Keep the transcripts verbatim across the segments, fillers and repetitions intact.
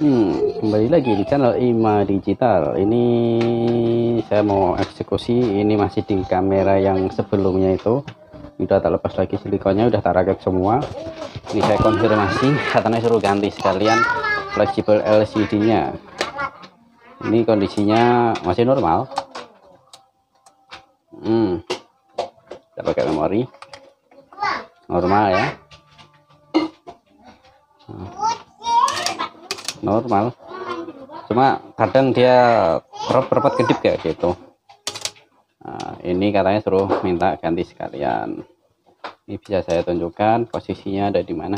Hmm, kembali lagi di channel Ilma Digital. Ini saya mau eksekusi. Ini masih di kamera yang sebelumnya itu. Udah tak lepas lagi silikonnya, udah tak rakit semua. Ini saya konfirmasi, katanya suruh ganti sekalian flexible L C D-nya. Ini kondisinya masih normal. Hmm, kita pakai memori. Normal ya. Nah, normal, cuma kadang dia repot kedip kayak gitu. Nah, ini katanya suruh minta ganti sekalian. Ini bisa saya tunjukkan posisinya ada di mana.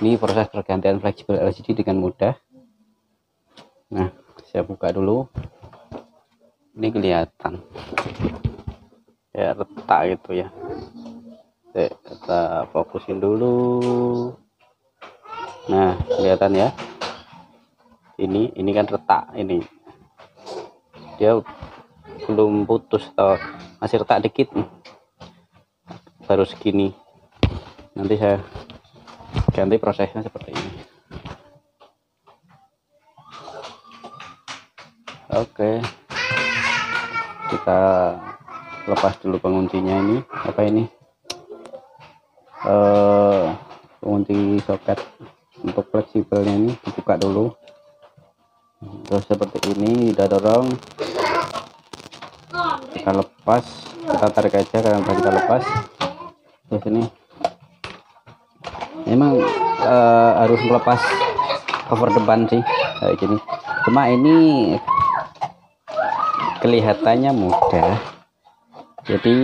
Ini proses pergantian flexible L C D dengan mudah. Nah, saya buka dulu. Ini kelihatan ya retak gitu ya. Oke, kita fokusin dulu. Nah, kelihatan ya. Ini ini kan retak, ini dia belum putus atau masih retak dikit, baru segini. Nanti saya ganti prosesnya seperti ini. Oke, kita lepas dulu penguncinya. Ini apa ini? Eh, pengunci soket untuk fleksibelnya ini dibuka dulu. Terus seperti ini, kita dorong, kita lepas, kita tarik aja karena kita lepas. Terus ini memang uh, harus melepas cover depan sih kayak gini. Cuma ini kelihatannya mudah, jadi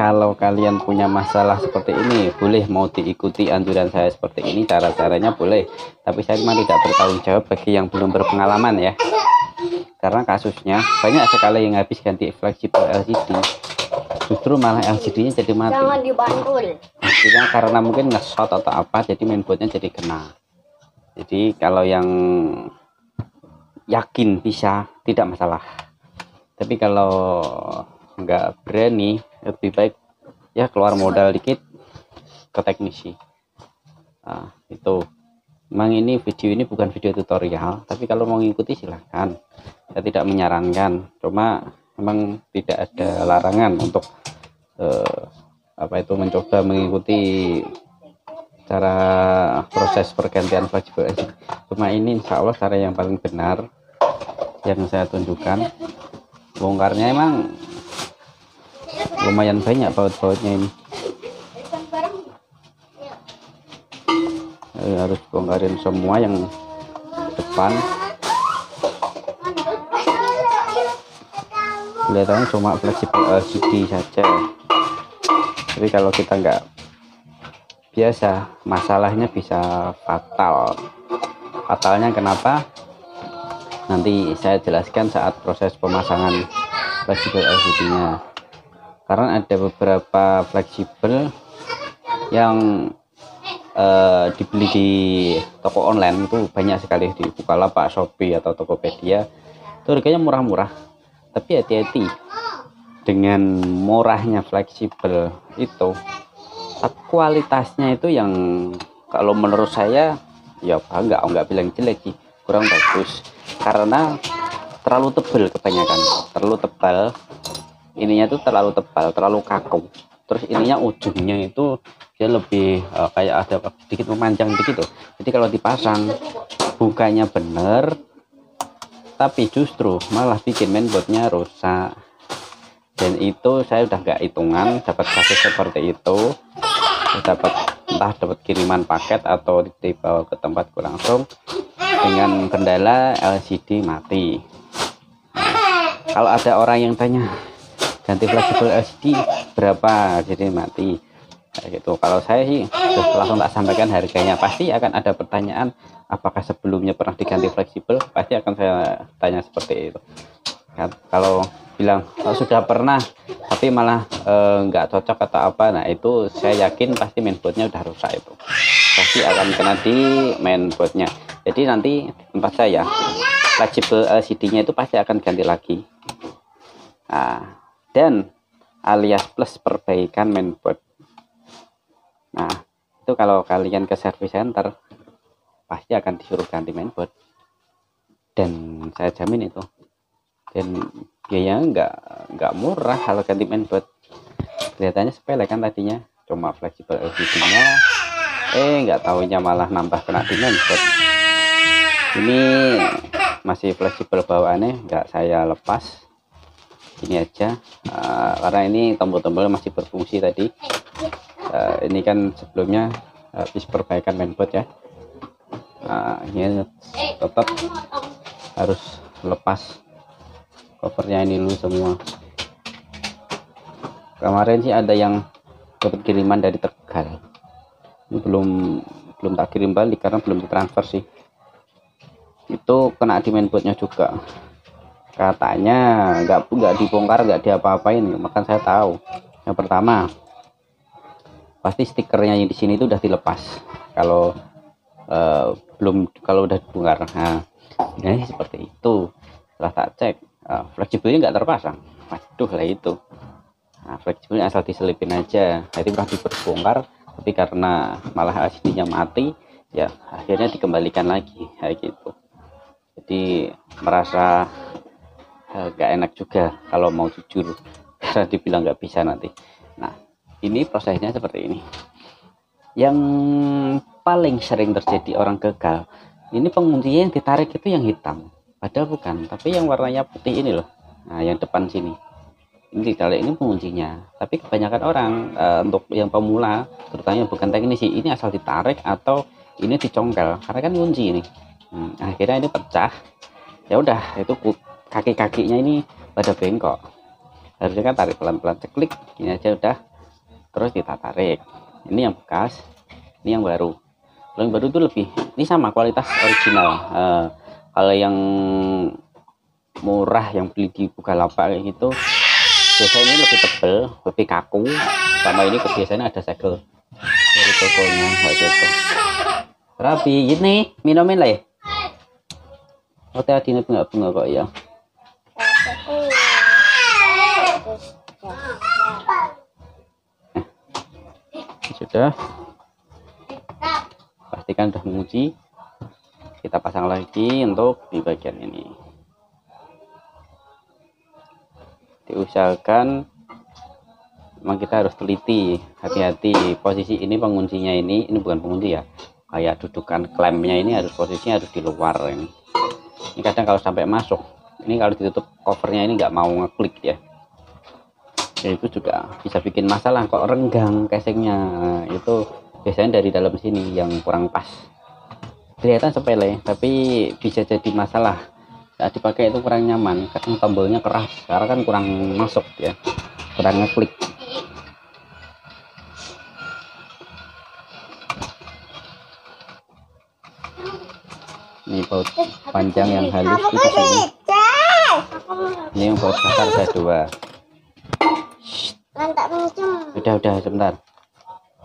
kalau kalian punya masalah seperti ini, boleh mau diikuti anjuran saya seperti ini, cara-caranya boleh. Tapi saya memang tidak bertanggung jawab bagi yang belum berpengalaman ya. Karena kasusnya banyak sekali yang habis ganti flexible L C D, justru malah L C D-nya jadi mati. Jangan dibandul. Karena mungkin nge-shot atau apa, jadi mainboardnya jadi kena. Jadi kalau yang yakin bisa, tidak masalah. Tapi kalau nggak berani, lebih baik ya keluar modal dikit ke teknisi. Nah, itu memang ini video ini bukan video tutorial, tapi kalau mau ngikuti silahkan, saya tidak menyarankan. Cuma memang tidak ada larangan untuk eh, apa itu mencoba mengikuti cara proses pergantian flexible L C D. Cuma ini insya Allah cara yang paling benar yang saya tunjukkan. Bongkarnya emang lumayan banyak baut-bautnya ini. Jadi harus bongkarin semua yang depan. Kelihatannya cuma flexible L C D saja. Jadi kalau kita nggak biasa, masalahnya bisa fatal. Fatalnya kenapa? Nanti saya jelaskan saat proses pemasangan flexible L C D-nya. Karena ada beberapa fleksibel yang uh, dibeli di toko online itu banyak sekali, di Bukalapak, Shopee atau Tokopedia. Itu harganya murah-murah. Tapi hati-hati dengan murahnya fleksibel itu. Kualitasnya itu yang kalau menurut saya ya enggak enggak bilang jelek sih, kurang bagus. Karena terlalu tebal kebanyakan, terlalu tebal. Ininya tuh terlalu tebal, terlalu kaku. Terus ininya ujungnya itu dia lebih uh, kayak ada sedikit memanjang begitu. Jadi kalau dipasang bukannya bener, tapi justru malah bikin mainboardnya rusak. Dan itu saya udah nggak hitungan dapat kasus seperti itu. Dapat entah dapat kiriman paket atau dibawa ke tempatku langsung dengan kendala L C D mati. Nah, kalau ada orang yang tanya, ganti flexible L C D berapa jadi mati kayak gitu, kalau saya sih langsung tak sampaikan harganya. Pasti akan ada pertanyaan, apakah sebelumnya pernah diganti fleksibel? Pasti akan saya tanya seperti itu. Kalau bilang oh, sudah pernah tapi malah nggak eh, cocok atau apa, nah itu saya yakin pasti mainboardnya udah rusak. Itu pasti akan kena di mainboardnya. Jadi nanti tempat saya flexible L C D nya itu pasti akan ganti lagi. Nah, dan alias plus perbaikan mainboard. Nah, itu kalau kalian ke service center pasti akan disuruh ganti mainboard, dan saya jamin itu, dan biayanya nggak nggak murah kalau ganti mainboard. Kelihatannya sepele kan, tadinya cuma fleksibel L C D-nya, eh nggak tahunya malah nambah kena di mainboard. Ini masih fleksibel bawaannya, nggak saya lepas, ini aja, uh, karena ini tombol-tombol masih berfungsi tadi. Uh, ini kan sebelumnya habis perbaikan mainboard ya. Nah, ini tetap harus lepas covernya ini dulu semua. Kemarin sih ada yang dapat kiriman dari Tegal, ini belum belum tak kirim balik karena belum ditransfer sih. Itu kena di mainboardnya juga katanya, nggak nggak dibongkar, nggak diapa-apain. Makan saya tahu, yang pertama pasti stikernya yang di sini itu udah dilepas kalau uh, belum, kalau udah dibongkar. Nah, ini seperti itu. Setelah tak cek, uh, fleksibelnya nggak terpasang. Waduh lah itu. Nah, fleksibelnya asal diselipin aja. Jadi udah dibongkar, tapi karena malah aslinya mati, ya akhirnya dikembalikan lagi kayak gitu. Jadi merasa nggak uh, enak juga kalau mau jujur. Saya dibilang nggak bisa nanti. Nah, ini prosesnya seperti ini. Yang paling sering terjadi orang gagal, ini penguncinya yang ditarik itu yang hitam, padahal bukan, tapi yang warnanya putih ini loh. Nah, yang depan sini ini ditarik, ini penguncinya. Tapi kebanyakan orang e, untuk yang pemula terutama yang bukan teknisi, ini asal ditarik atau ini dicongkel karena kan kunci ini. Hmm, akhirnya ini pecah, ya udah, itu kaki-kakinya ini pada bengkok. Harusnya kan tarik pelan-pelan, ceklik ini aja udah, terus kita tarik. Ini yang bekas, ini yang baru. Kalau yang baru itu lebih, ini sama kualitas original. Uh, kalau yang murah yang beli di Bukalapak kayak gitu, biasanya ini lebih tebel, lebih kaku. Sama ini biasanya ada segel dari tokonya kayak gitu. Rapi ini minumin lah ya. Oh, tadi ini bunga-bunga kok ya. Sudah, pastikan sudah mengunci. Kita pasang lagi untuk di bagian ini. Diusahakan memang kita harus teliti, hati-hati. Posisi ini penguncinya ini, ini bukan pengunci ya. Kayak dudukan klemnya ini harus posisinya harus di luar ini. Ini kadang kalau sampai masuk, ini kalau ditutup covernya ini nggak mau ngeklik ya. Ya, itu juga bisa bikin masalah kok, renggang casingnya. Nah, itu biasanya dari dalam sini yang kurang pas. Kelihatan sepele tapi bisa jadi masalah saat dipakai, itu kurang nyaman karena tombolnya keras, karena kan kurang masuk ya, kurang ngeklik. Ini baut panjang yang halus di sini, ini yang baut kasar ada dua. Udah udah sebentar.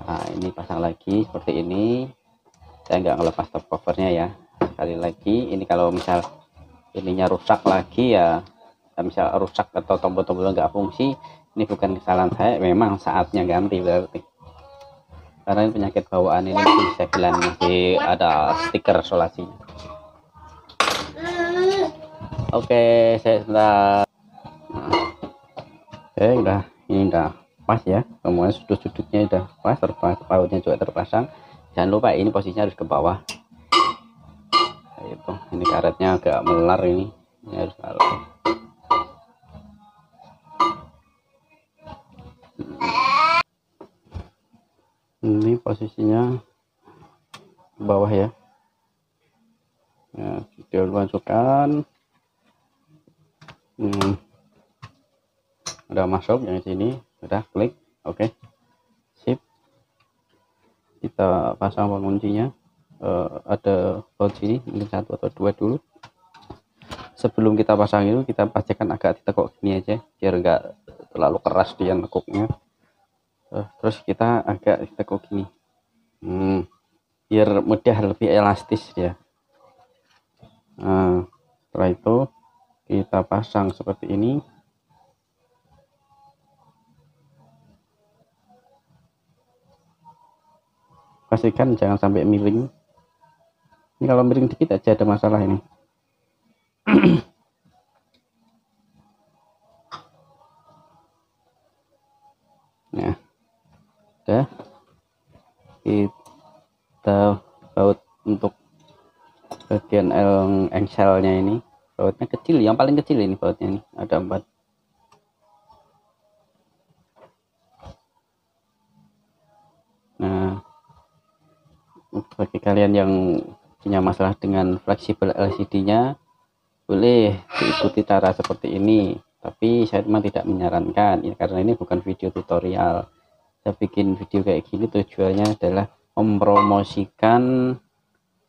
Nah, ini pasang lagi seperti ini. Saya nggak ngelepas top covernya ya, sekali lagi. Ini kalau misal ininya rusak lagi ya, misal rusak atau tombol-tombol nggak fungsi, ini bukan kesalahan saya, memang saatnya ganti berarti, karena ini penyakit bawaan. Ini masih segelan, masih ada stiker solasinya. Oke, saya sebentar. Oke, udah, ini udah pas ya, semuanya sudut-sudutnya udah pas, terpas, bautnya juga terpasang. Jangan lupa ini posisinya harus ke bawah. Nah, itu, ini karetnya agak melar ini, ini harus taruh. Hmm. Ini posisinya ke bawah ya. Nah, video masukkan. Hmm. Udah masuk yang sini. Udah klik, oke, okay. Sip. Kita pasang penguncinya. Uh, ada baut sini, mungkin satu atau dua dulu. Sebelum kita pasang itu, kita pastikan agak ditekuk gini aja, biar nggak terlalu keras dia nekuknya. Uh, terus kita agak ditekuk gini, hmm, biar mudah, lebih elastis ya. Nah, setelah itu kita pasang seperti ini. Pastikan jangan sampai miring. Ini Ini kalau miring dikit aja ada masalah ini. Nah, oke, kita baut untuk bagian engselnya ini. Bautnya kecil, yang paling kecil ini bautnya ini ada empat. Nah, bagi kalian yang punya masalah dengan fleksibel L C D-nya, boleh diikuti cara seperti ini, tapi saya memang tidak menyarankan ya, karena ini bukan video tutorial. Saya bikin video kayak gini tujuannya adalah mempromosikan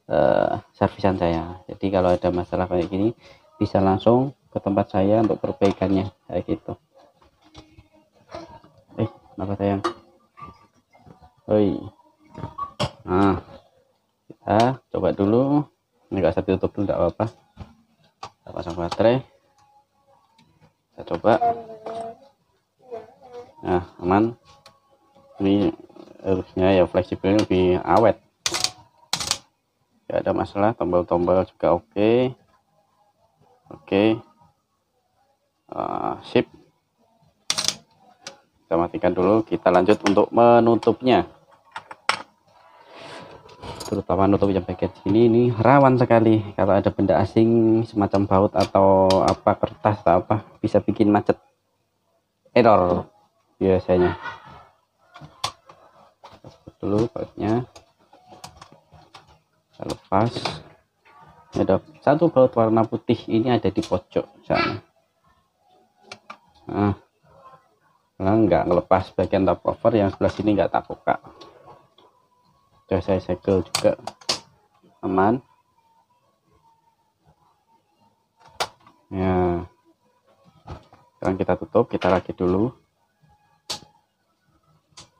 uh, servisan saya. Jadi kalau ada masalah kayak gini bisa langsung ke tempat saya untuk perbaikannya kayak gitu. Eh, kenapa sayang? Oi. Nah, kita coba dulu. Enggak, saya tutup dulu, enggak apa-apa. Kita pasang baterai. Kita coba. Nah, aman. Ini harusnya ya fleksibelnya lebih awet. Enggak ada masalah, tombol-tombol juga oke. Okay. Oke. Okay. Uh, sip. Kita matikan dulu, kita lanjut untuk menutupnya. Terutama nutup yang bagian sini ini rawan sekali kalau ada benda asing semacam baut atau apa kertas atau apa, bisa bikin macet, error biasanya. Lepas dulu bautnya, lepas. Ada satu baut warna putih ini ada di pojok sana. Nah, nggak ngelepas bagian top cover yang sebelah sini, nggak tak buka. Sudah saya segel juga, aman ya. Sekarang kita tutup, kita lagi dulu.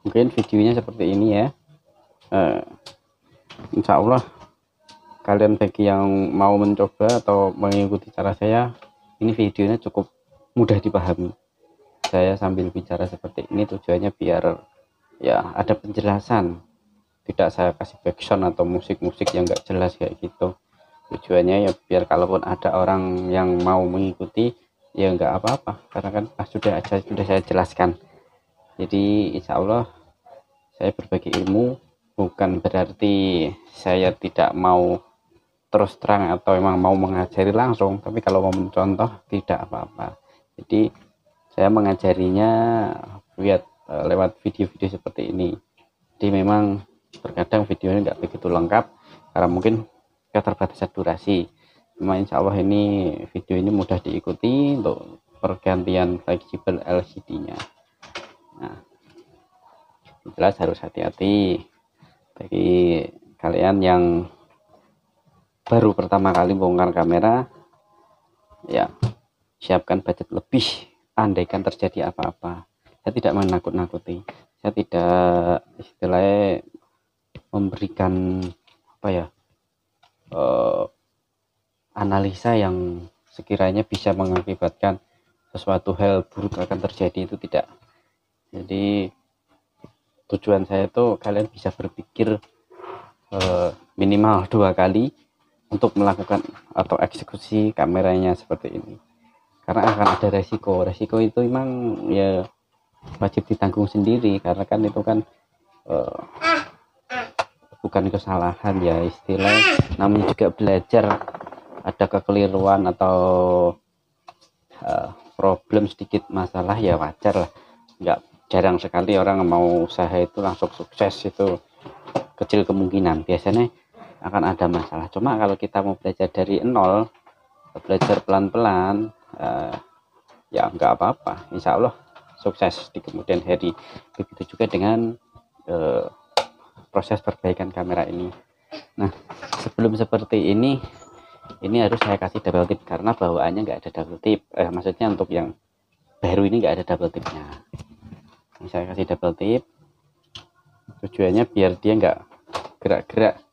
Mungkin videonya seperti ini ya. eh, Insya Allah kalian bagi yang mau mencoba atau mengikuti cara saya, ini videonya cukup mudah dipahami. Saya sambil bicara seperti ini tujuannya biar ya ada penjelasan, tidak saya kasih backsound atau musik-musik yang enggak jelas kayak gitu. Tujuannya ya biar kalaupun ada orang yang mau mengikuti ya enggak apa-apa, karena kan ah, sudah aja sudah saya jelaskan. Jadi insya Allah saya berbagi ilmu, bukan berarti saya tidak mau terus terang atau memang mau mengajari langsung, tapi kalau mau mencontoh tidak apa-apa. Jadi saya mengajarinya lihat lewat video-video seperti ini. Jadi memang terkadang videonya nggak begitu lengkap karena mungkin keterbatasan durasi. Cuma insya Allah ini video ini mudah diikuti untuk pergantian fleksibel L C D-nya. Nah, jelas harus hati-hati bagi kalian yang baru pertama kali bongkar kamera ya, siapkan budget lebih andaikan terjadi apa-apa. Saya tidak menakut-nakuti, saya tidak istilahnya memberikan apa ya, eh, analisa yang sekiranya bisa mengakibatkan sesuatu hal buruk akan terjadi, itu tidak. Jadi tujuan saya itu kalian bisa berpikir eh, minimal dua kali untuk melakukan atau eksekusi kameranya seperti ini, karena akan ada resiko. Resiko itu memang ya wajib ditanggung sendiri, karena kan itu kan eh, bukan kesalahan ya, istilah namanya juga belajar, ada kekeliruan atau uh, problem sedikit masalah ya wajar lah. Enggak, jarang sekali orang mau usaha itu langsung sukses, itu kecil kemungkinan, biasanya akan ada masalah. Cuma kalau kita mau belajar dari nol, belajar pelan-pelan uh, ya enggak apa-apa, insya Allah sukses di kemudian hari. Begitu juga dengan uh, proses perbaikan kamera ini. Nah, sebelum seperti ini, ini harus saya kasih double tip karena bawaannya nggak ada double tip. Eh, maksudnya untuk yang baru ini nggak ada double tipnya. Ini saya kasih double tip. Tujuannya biar dia nggak gerak-gerak.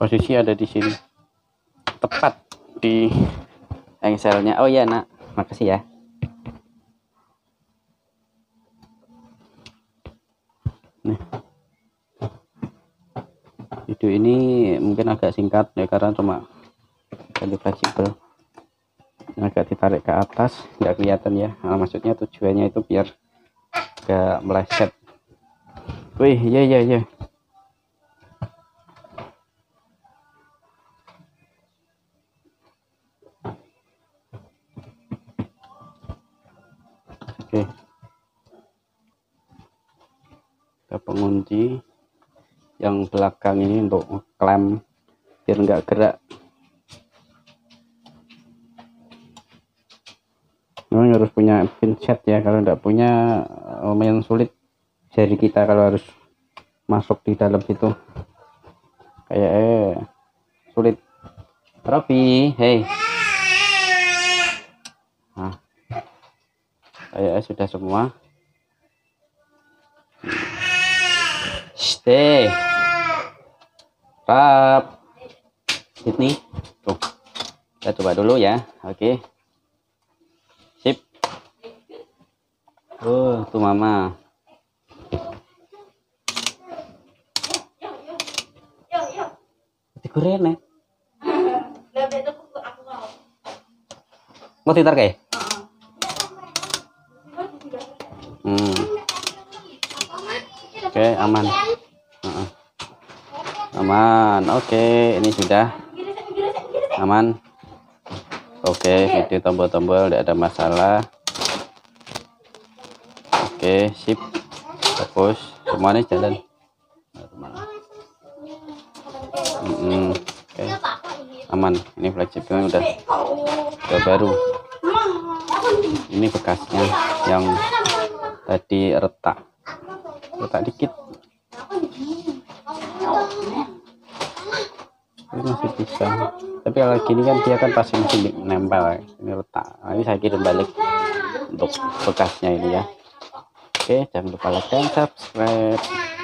Posisi ada di sini, tepat di engselnya. Oh ya nak, makasih ya. Nih. video ini mungkin agak singkat ya, karena cuma ganti fleksibel, agak ditarik ke atas, nggak kelihatan ya. Nah, maksudnya tujuannya itu biar nggak meleset. Wih, ya ya ya. Oke, kita pengunci yang belakang ini untuk klem biar nggak gerak. Memang harus punya pinset ya, kalau nggak punya lumayan sulit jari kita kalau harus masuk di dalam situ, kayak eh, sulit. Robi, hei. Nah, kayaknya sudah semua. Stay rap ini tuh, kita coba dulu ya. Oke, sip. Oh tuh mama, digoreng mau titar kayak. Hmm. Oke, okay, aman. Uh-uh. Aman. Oke, okay, ini sudah aman. Oke, okay, video tombol-tombol tidak ada masalah. Oke, okay, sip. Fokus. Semuanya jalan. Mm-hmm. Oke, okay. Aman. Ini fleksibelnya udah, udah baru. Ini bekasnya yang tadi retak retak dikit, ini masih bisa, tapi kalau gini kan dia kan pasti masih nempel. Ini retak, ini saya kirim balik untuk bekasnya ini ya. Oke, jangan lupa like dan subscribe.